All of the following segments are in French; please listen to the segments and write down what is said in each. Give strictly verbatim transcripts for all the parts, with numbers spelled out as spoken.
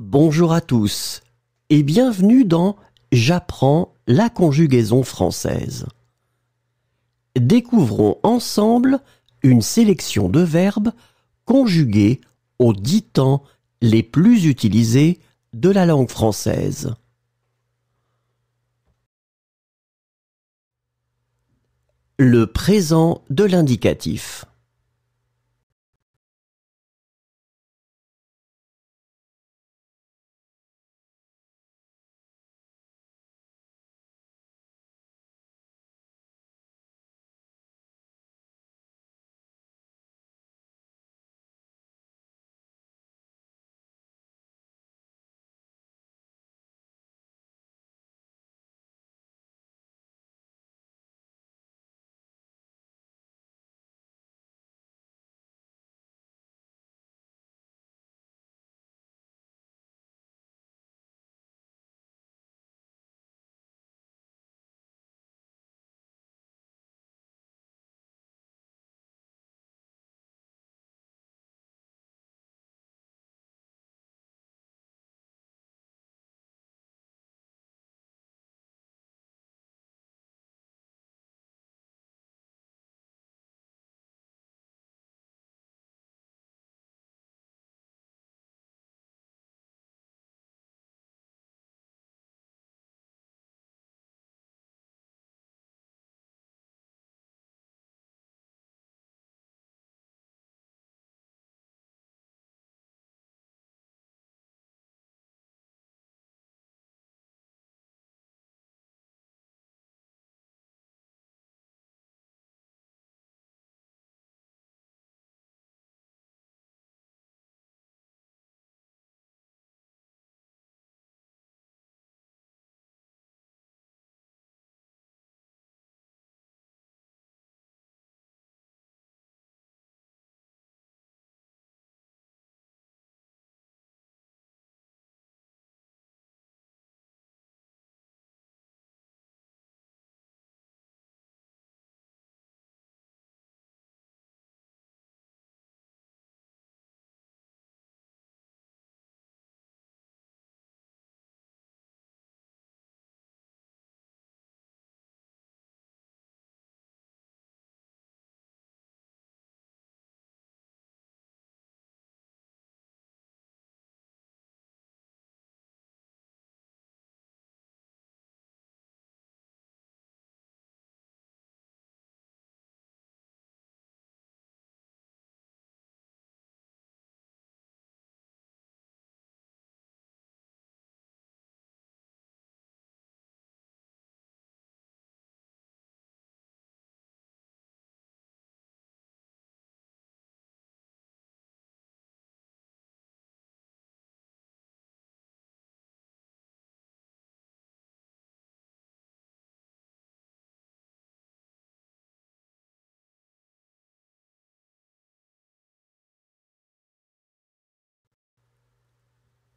Bonjour à tous et bienvenue dans J'apprends la conjugaison française. Découvrons ensemble une sélection de verbes conjugués aux dix temps les plus utilisés de la langue française. Le présent de l'indicatif.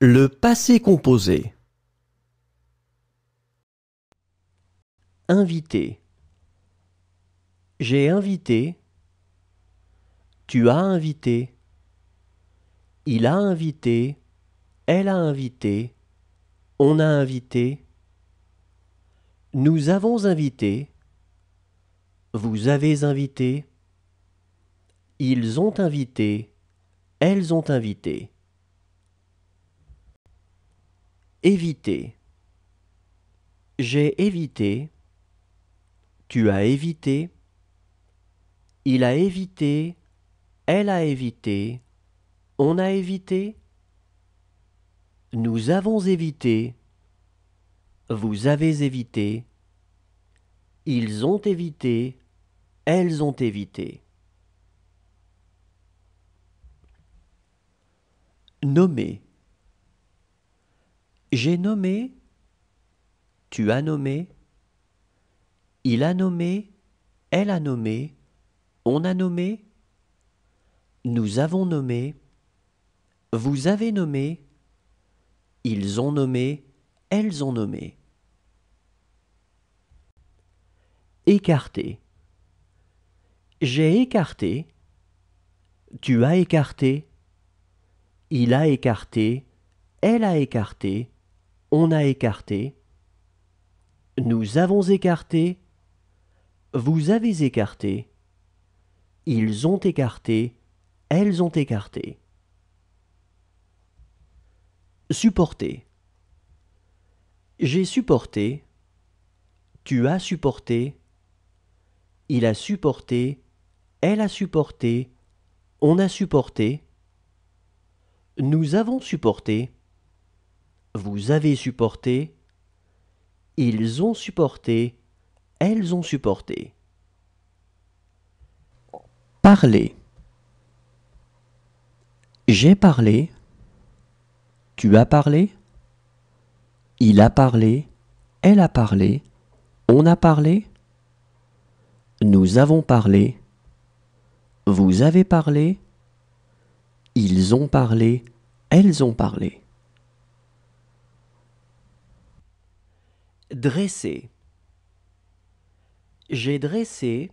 Le passé composé. Invité. J'ai invité. Tu as invité. Il a invité. Elle a invité. On a invité. Nous avons invité. Vous avez invité. Ils ont invité. Elles ont invité. Éviter. J'ai évité. Tu as évité. Il a évité. Elle a évité. On a évité. Nous avons évité. Vous avez évité. Ils ont évité. Elles ont évité. Nommer. J'ai nommé, tu as nommé, il a nommé, elle a nommé, on a nommé, nous avons nommé, vous avez nommé, ils ont nommé, elles ont nommé. Écarté. J'ai écarté, tu as écarté, il a écarté, elle a écarté, on a écarté, nous avons écarté, vous avez écarté, ils ont écarté, elles ont écarté. Supporter. J'ai supporté, tu as supporté, il a supporté, elle a supporté, on a supporté, nous avons supporté, vous avez supporté, ils ont supporté, elles ont supporté. Parler. J'ai parlé, tu as parlé, il a parlé, elle a parlé, on a parlé, nous avons parlé, vous avez parlé, ils ont parlé, elles ont parlé. Dresser. J'ai dressé,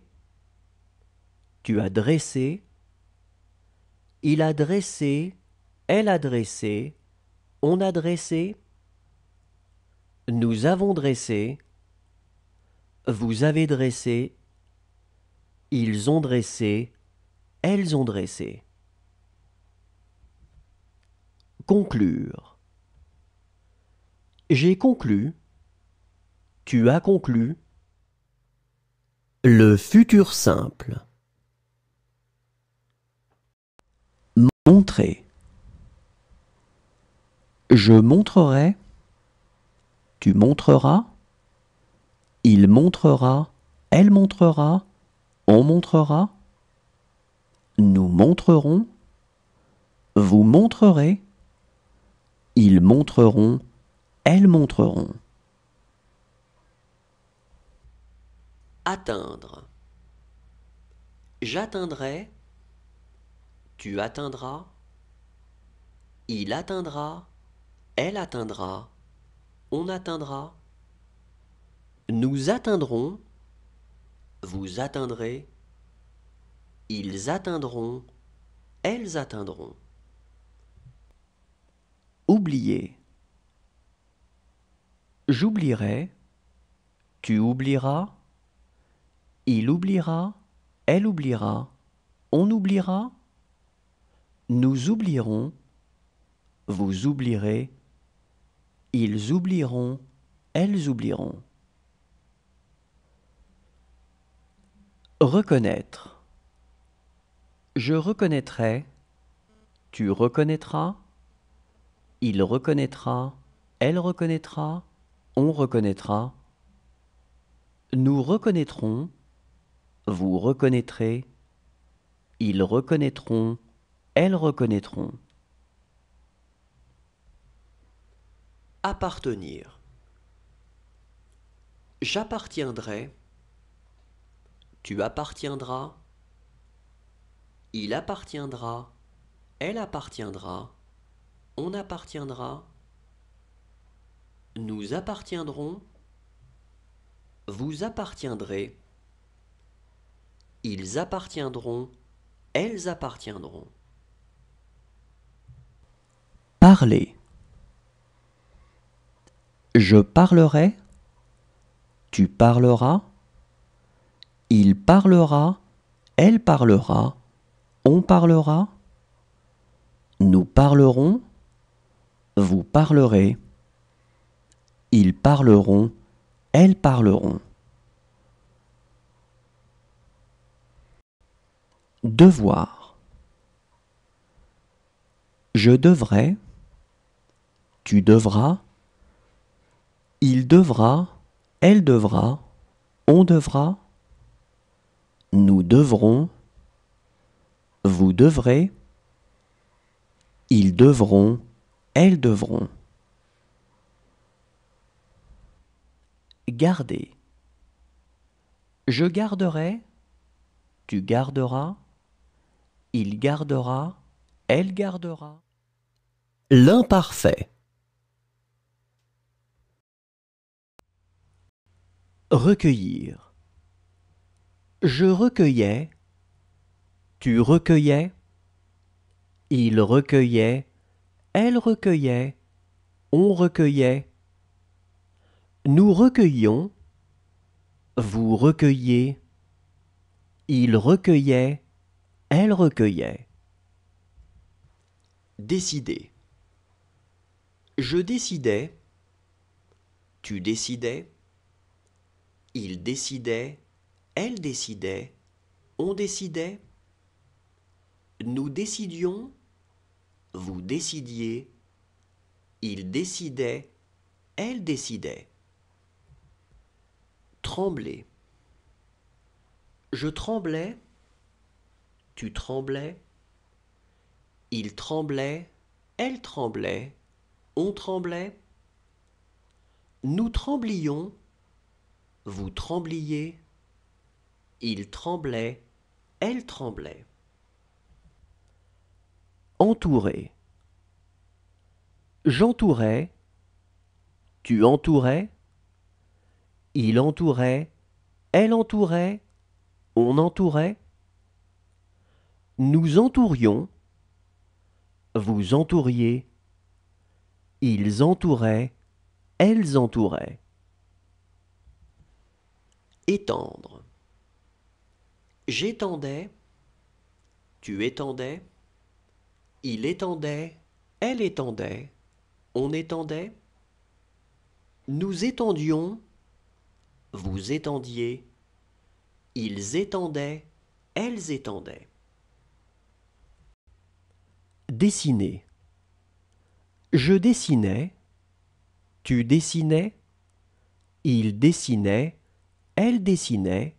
tu as dressé, il a dressé, elle a dressé, on a dressé, nous avons dressé, vous avez dressé, ils ont dressé, elles ont dressé. Conclure. J'ai conclu, tu as conclu, le futur simple. Montrer. Je montrerai, tu montreras, il montrera, elle montrera, on montrera, nous montrerons, vous montrerez, ils montreront, elles montreront. Atteindre. J'atteindrai, tu atteindras, il atteindra, elle atteindra, on atteindra, nous atteindrons, vous atteindrez, ils atteindront, elles atteindront. Oublier. J'oublierai, tu oublieras, il oubliera, elle oubliera, on oubliera, nous oublierons, vous oublierez, ils oublieront, elles oublieront. Reconnaître. Je reconnaîtrai, tu reconnaîtras, il reconnaîtra, elle reconnaîtra, on reconnaîtra, nous reconnaîtrons, vous reconnaîtrez, ils reconnaîtront, elles reconnaîtront. Appartenir. J'appartiendrai, tu appartiendras, il appartiendra, elle appartiendra, on appartiendra, nous appartiendrons, vous appartiendrez, ils appartiendront, elles appartiendront. Parler. Je parlerai, tu parleras, il parlera, elle parlera, on parlera, nous parlerons, vous parlerez, ils parleront, elles parleront. Devoir. Je devrai, tu devras, il devra, elle devra, on devra, nous devrons, vous devrez, ils devront, elles devront. Garder. Je garderai, tu garderas, il gardera, elle gardera. L'imparfait. Recueillir. Je recueillais, tu recueillais, il recueillait, elle recueillait, On recueillait. Nous recueillions. Vous recueilliez. Il recueillait. Elle recueillait. Décider. Je décidais. Tu décidais. Il décidait. Elle décidait. On décidait. Nous décidions. Vous décidiez. Il décidait. Elle décidait. Trembler. Je tremblais. Tu tremblais. Il tremblait. Elle tremblait. On tremblait. Nous tremblions. Vous trembliez. Il tremblait. Elle tremblait. Entourer. J'entourais. Tu entourais. Il entourait. Elle entourait. On entourait. Nous entourions. Vous entouriez. Ils entouraient. Elles entouraient. Étendre. J'étendais. Tu étendais. Il étendait. Elle étendait. On étendait. Nous étendions. Vous étendiez. Ils étendaient. Elles étendaient. Dessiner. Je dessinais. Tu dessinais. Il dessinait. Elle dessinait.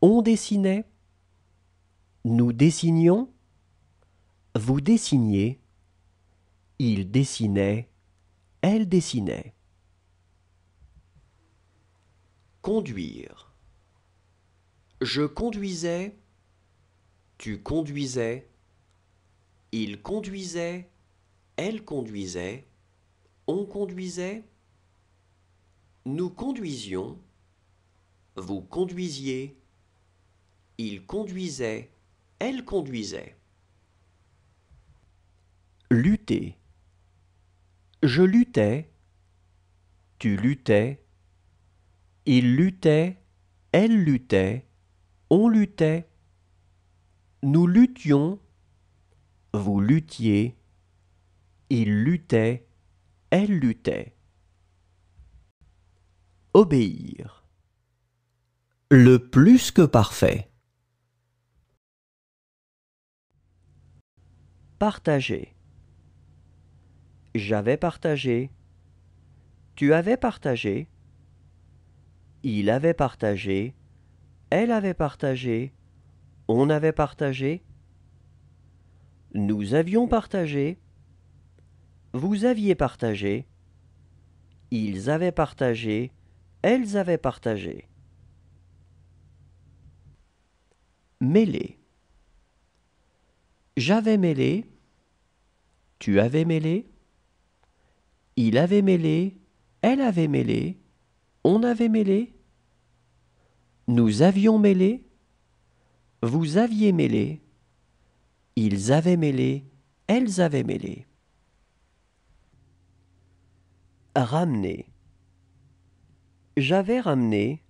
On dessinait. Nous dessinions. Vous dessiniez. Il dessinait. Elle dessinait. Conduire. Je conduisais. Tu conduisais. Il conduisait. Elle conduisait. On conduisait. Nous conduisions. Vous conduisiez. Il conduisait. Elle conduisait. Lutter. Je luttais. Tu luttais. Il luttait. Elle luttait. On luttait. Nous luttions. Vous luttiez. Il luttait. Elle luttait. Obéir. Le plus que parfait. Partager. J'avais partagé. Tu avais partagé. Il avait partagé. Elle avait partagé. On avait partagé. Nous avions partagé. Vous aviez partagé. Ils avaient partagé. Elles avaient partagé. Mêler. J'avais mêlé. Tu avais mêlé. Il avait mêlé. Elle avait mêlé. On avait mêlé. Nous avions mêlé. Vous aviez mêlé. Ils avaient mêlé. Elles avaient mêlé. Ramener. J'avais ramené.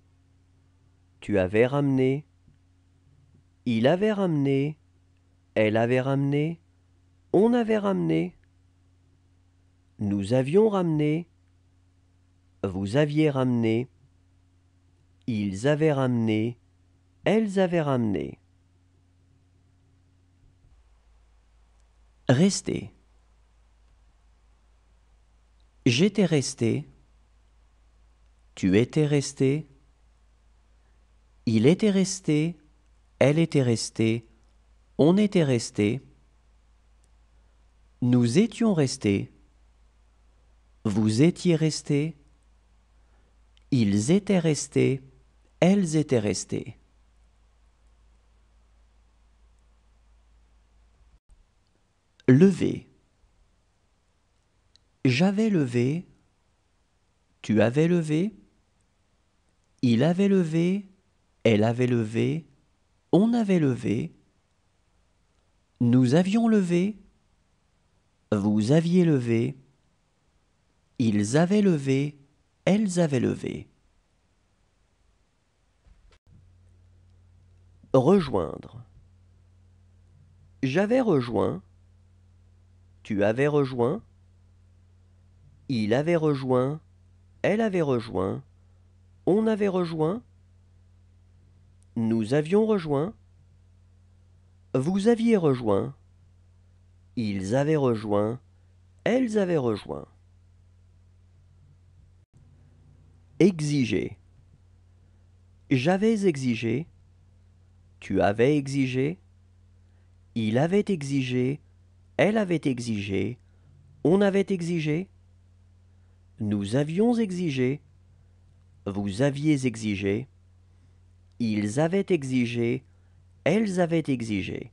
Tu avais ramené. Il avait ramené. Elle avait ramené. On avait ramené. Nous avions ramené. Vous aviez ramené. Ils avaient ramené. Elles avaient ramené. Rester. J'étais resté. Tu étais resté. Il était resté. Elle était restée. On était resté. Nous étions restés. Vous étiez restés. Ils étaient restés. Elles étaient restées. Lever. J'avais levé. Tu avais levé. Il avait levé. Elle avait levé. On avait levé. Nous avions levé. Vous aviez levé. Ils avaient levé, elles avaient levé. Rejoindre. J'avais rejoint, tu avais rejoint, il avait rejoint, elle avait rejoint, on avait rejoint, nous avions rejoint, vous aviez rejoint, ils avaient rejoint, elles avaient rejoint. Exiger. J'avais exigé, tu avais exigé, il avait exigé, elle avait exigé, on avait exigé, nous avions exigé, vous aviez exigé, ils avaient exigé, elles avaient exigé.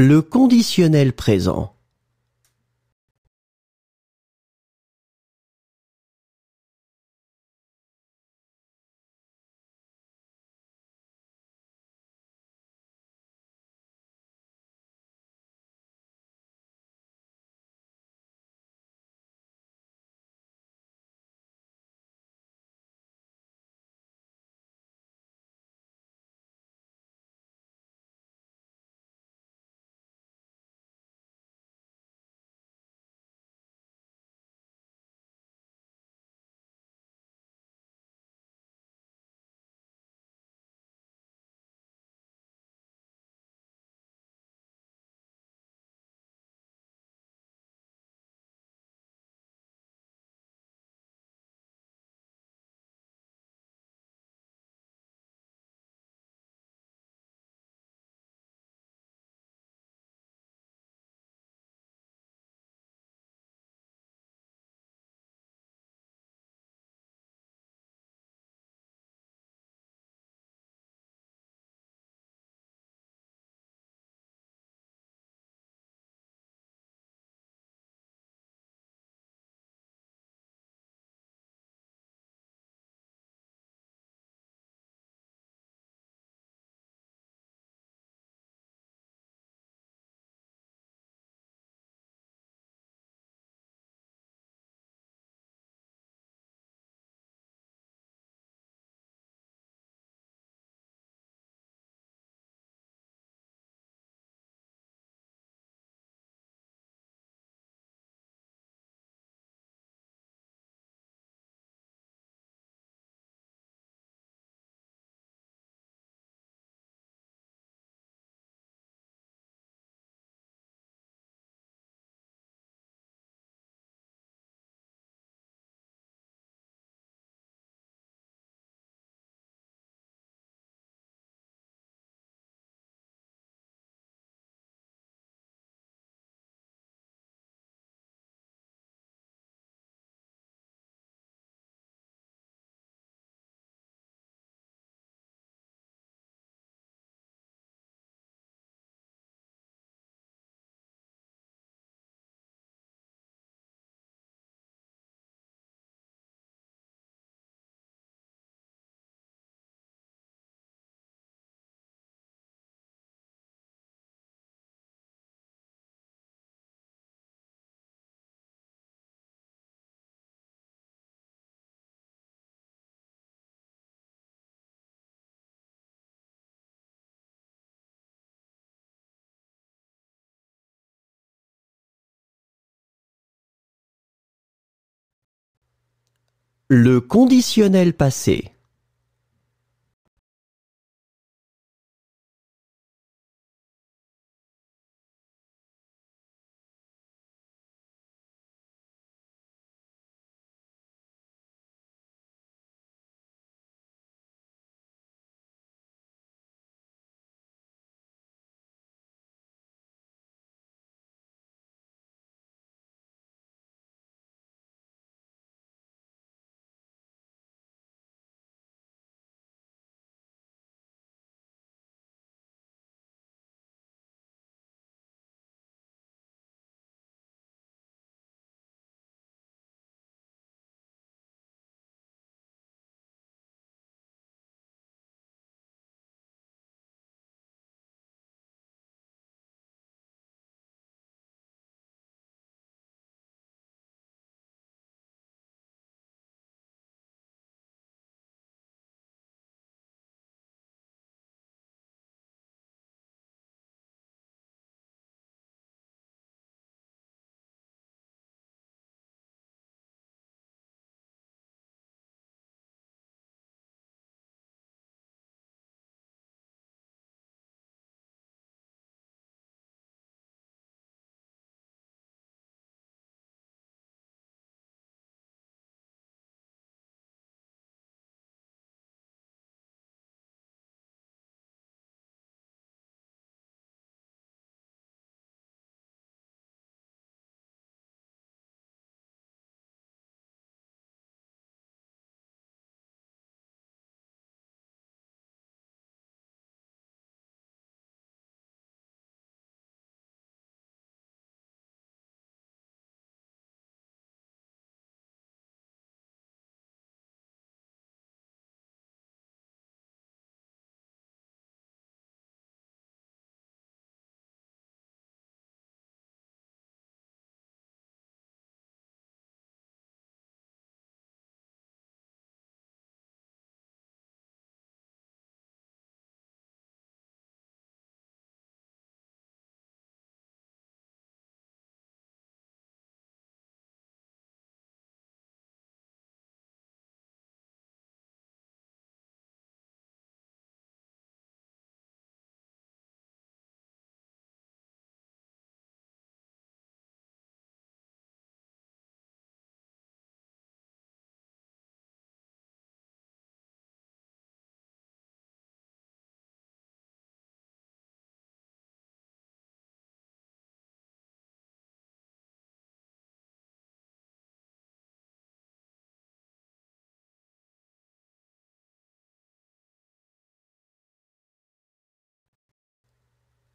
Le conditionnel présent. Le conditionnel passé.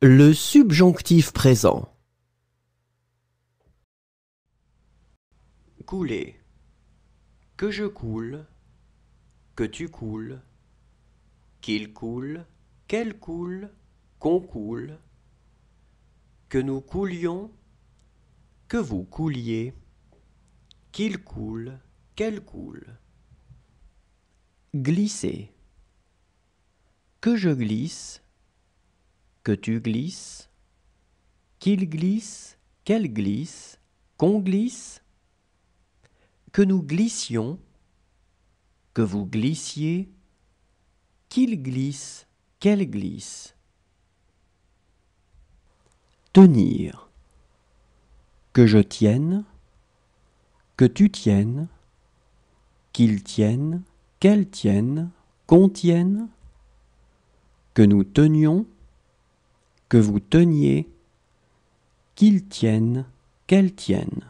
Le subjonctif présent. Couler. Que je coule, que tu coules, qu'il coule, qu'elle coule, qu'on coule, que nous coulions, que vous couliez, qu'il coule, qu'elle coule. Glisser. Que je glisse, que tu glisses, qu'il glisse, qu'elle glisse, qu'on glisse, que nous glissions, que vous glissiez, qu'il glisse, qu'elle glisse. Tenir. Que je tienne, que tu tiennes, qu'il tienne, qu'elle tienne, qu'on tienne, que nous tenions, que vous teniez, qu'ils tiennent, qu'elles tiennent.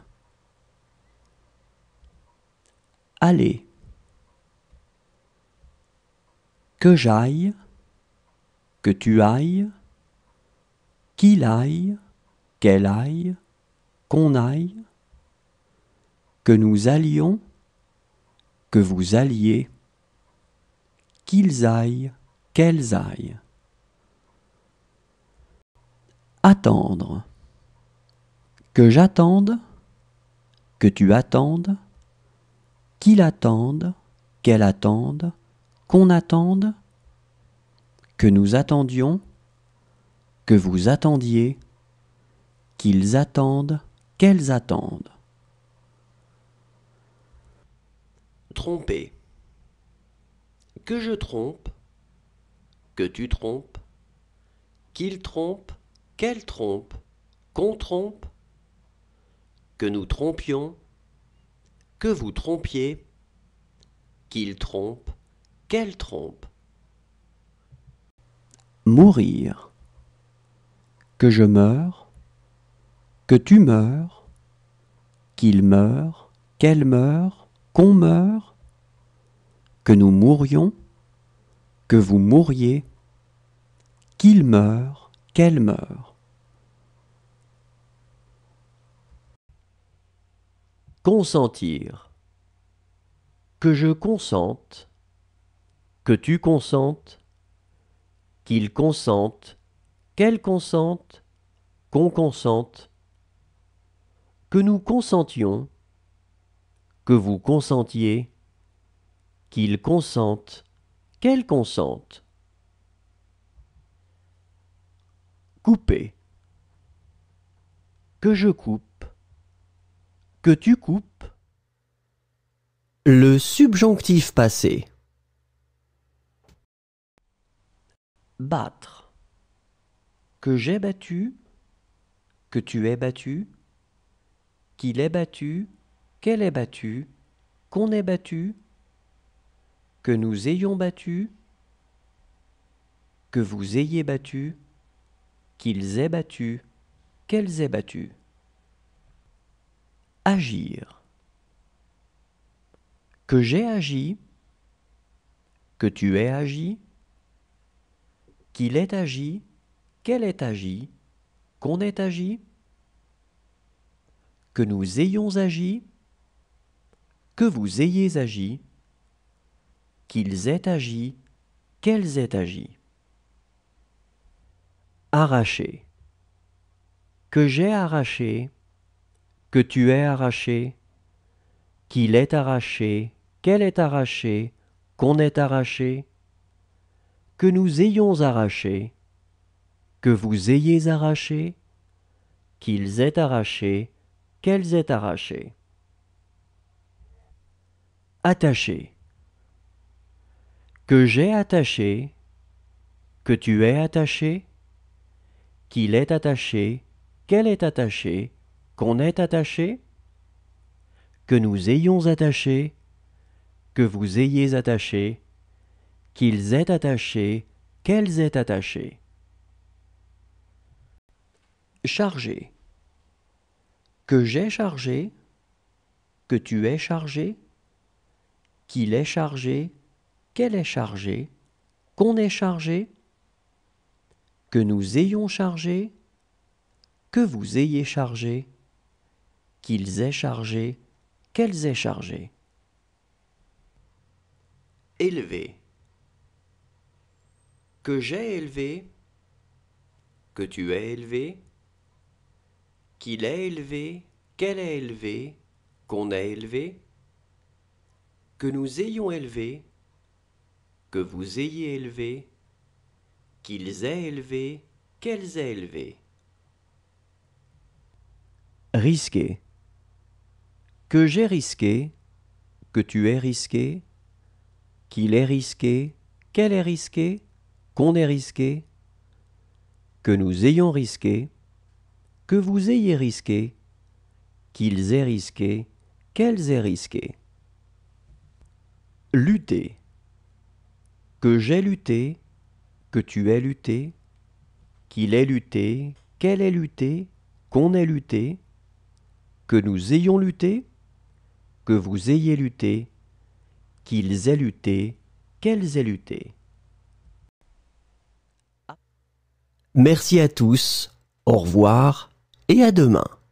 Allez. Que j'aille, que tu ailles, qu'il aille, qu'elle aille, qu'on aille, que nous allions, que vous alliez, qu'ils aillent, qu'elles aillent. Attendre. Que j'attende, que tu attendes, qu'il attende, qu'elle attende, qu'on attende, que nous attendions, que vous attendiez, qu'ils attendent, qu'elles attendent. Tromper. Que je trompe, que tu trompes, qu'il trompe, qu'elle trompe, qu'on trompe, que nous trompions, que vous trompiez, qu'il trompe, qu'elle trompe. Mourir. Que je meure, que tu meurs, qu'il meure, qu'elle meure, qu'on meure, que nous mourions, que vous mouriez, qu'il meure, qu'elle meure. Consentir. Que je consente, que tu consentes, qu'il consente, qu'elle consente, qu'on consente, que nous consentions, que vous consentiez, qu'il consente, qu'elle consente. Couper. Que je coupe, que tu coupes. Le subjonctif passé. Battre. Que j'ai battu, que tu es battu, qu'il est battu, qu'elle est battue, qu'on est battu, que nous ayons battu, que vous ayez battu, qu'ils aient battu, qu'elles aient battu. Agir. Que j'ai agi, que tu aies agi, qu'il ait agi, qu'elle ait agi, qu'on ait agi, que nous ayons agi, que vous ayez agi, qu'ils aient agi, qu'elles aient agi. Arracher. Que j'ai arraché, que tu aies arraché, qu'il ait arraché, qu'elle ait arraché, qu'on ait arraché, que nous ayons arraché, que vous ayez arraché, qu'ils aient arraché, qu'elles aient arraché. Attaché. Que j'ai attaché, que tu aies attaché, qu'il est attaché, qu'elle est attachée, qu'on est attaché, que nous ayons attaché, que vous ayez attaché, qu'ils aient attaché, qu'elles aient attaché. Chargé. Que j'ai chargé, que tu aies chargé, qu'il est chargé, qu'elle est chargée, qu'on est chargé, que nous ayons chargé, que vous ayez chargé, qu'ils aient chargé, qu'elles aient chargé. Élevé. Que j'ai élevé, que tu aies élevé, qu'il ait élevé, qu'elle ait élevé, qu'on ait élevé, que nous ayons élevé, que vous ayez élevé, qu'ils aient élevé, qu'elles aient élevé. Risquer. Que j'ai risqué, que tu aies risqué, qu'il ait risqué, qu'elle ait risqué, qu'on ait risqué, que nous ayons risqué, que vous ayez risqué, qu'ils aient risqué, qu'elles aient risqué. Lutter. Que j'ai lutté, que tu aies lutté, qu'il ait lutté, qu'elle ait lutté, qu'on ait lutté, que nous ayons lutté, que vous ayez lutté, qu'ils aient lutté, qu'elles aient lutté. Merci à tous, au revoir et à demain.